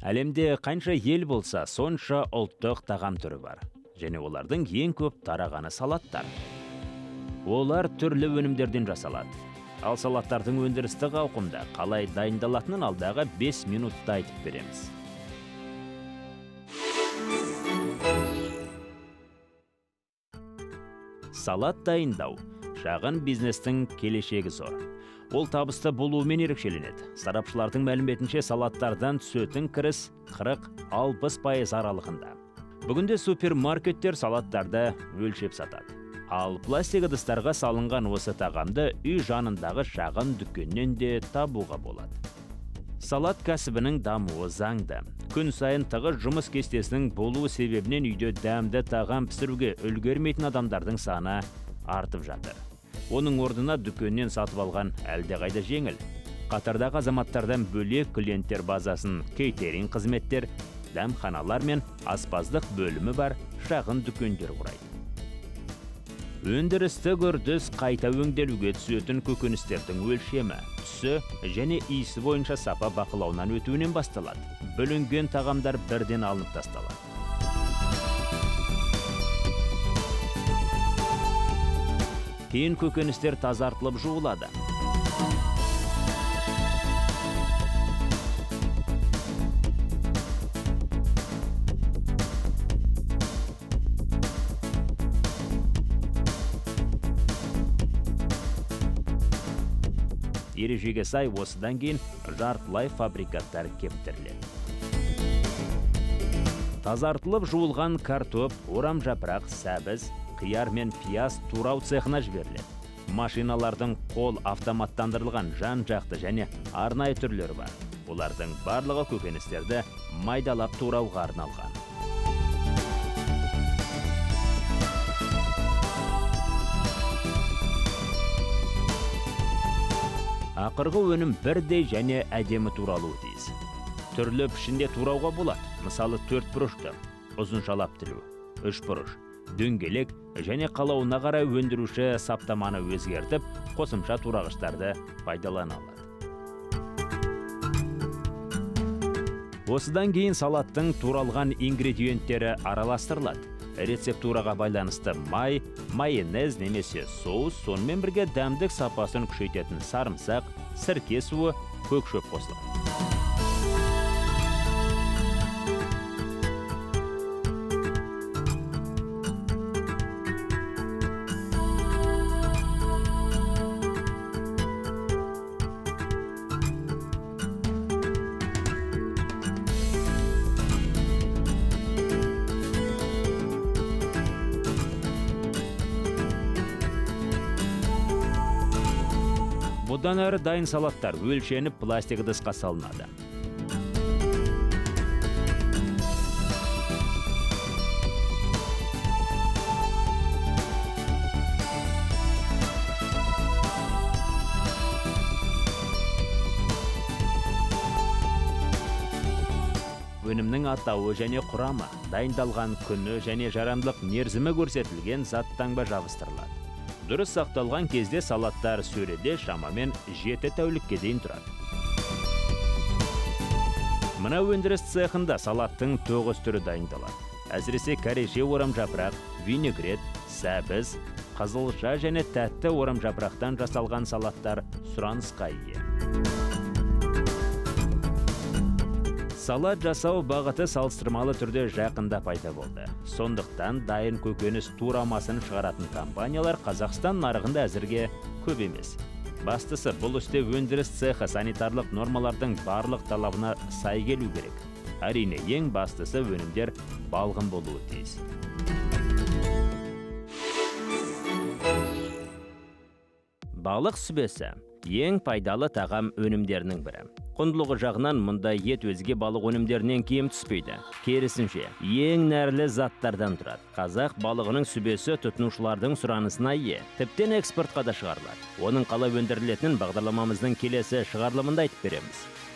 Әлемде қанша ел болса, сонша ұлттық тағам түрі бар. Және олардың ең көп тарағаны салаттар. Олар түрлі өнімдерден жасалады. Ал салаттардың өндірістік ауқымда қалай дайындалатынын алдағы 5 минутта айтып береміз. Салат дайындау шағын бизнестің келешегі зор. Ол табысты болуымен ерекшеленеді. Сарапшылардың мәліметінше салаттардан түсетін кіріс 40–60% аралығында. Бүгінде супермаркеттер салаттарды өлшеп сатады. Ал пластик ыдыстарға салынған осы тағамды үй жанындағы шағын дүкеннен де табуға болады. Салат кәсібінің дамуы заңды. Күн сайын тығыз жұмыс кестесінің болуы себебінен үйде дәмді тағам пісіруге үлгермейтін адамдардың саны артып жатыр. Оның орнына дүкеннен сатып алған әлдеқайда жеңіл. Қатардағы азаматтардан бөлек клиенттер базасын, кейтеринг қызметтер, дәмханалар мен аспаздық бөлімі бар шағын дүкендер құрайды. Өндірістік үрдіс қайта өңделуге түсетін көкөністердің өлшемі, түсі және иісі бойынша сапа бақылауынан өтуінен басталады. Бөлінген тағамдар бірден алынып тасталады. Кейін көкөністер тазартылып жуылады. Ережеге сай осыдан кейін жартылай фабрикаттар кептіріледі. Тазартылып жуылған картоп, орам жапырақ, сәбіз, қияр мен пияз турау цехына жіберіледі. Машиналардың қол автоматтандырылған жан-жақты және арнайы түрлері бар. Олардың барлығы көкөністерді майдалап турауға арналған. Ақырғы өнім бірдей және әдемі туралуы тиіс. Түрлі пішінде турауға болады. Мысалы, 4 бұрышты, ұзыншалап тілу, 3 бұрыш, дөңгелек және қалауына қарай өндіруші саптаманы өзгертіп, қосымша турағыштарды пайдалана алады. Осыдан кейін салаттың туралған ингредиенттері араластырылады. Рецептураға байланысты май, майонез немесе соус, сонымен бірге дәмдік сапасын күшейтетін сарымсақ, сірке суы, көк шөп қосылады. Бұдан әрі дайын салаттар өлшеніп пластик ыдысқа салынады. Өнімнің атауы және құрамы, дайындалған күні және жарамдылық мерзімі көрсетілген зат таңба жабыстырылады. Дұрыс сақталған кезде салаттар сөреде шамамен 7 тәулікке дейін тұрады. Мына өндіріс цехында салаттың 9 түрі дайындалады. Әсіресе кәреше орам жапырақ, винегрет, сәбіз, қызылша және тәтті орам жапырақтан жасалған салаттар сұранысқа ие. Салат жасау бағыты салыстырмалы түрде жақында пайда болды. Сондықтан дайын көкөніс турамасын шығаратын компаниялар Қазақстан нарығында әзірге көп емес. Бастысы, бұл істе өндіріс цехы санитарлық нормалардың барлық талабына сай келу керек. Әрине, ең бастысы өнімдер балғын болуы тиіс. Балық сүбесі ең пайдалы тағам өнімдерінің бірі. Құндылығы жағынан мұнда ет өзге балық өнімдерінен кем түспейді. Керісінше, ең нәрлі заттардан тұрады. Қазақ балығының сүбесі тұтынушылардың сұранысына ие. Тіптен экспортқа да шығарылады. Оның қалай өндірілетінін бағдарламамыздың келесі шығарылымында айтып береміз.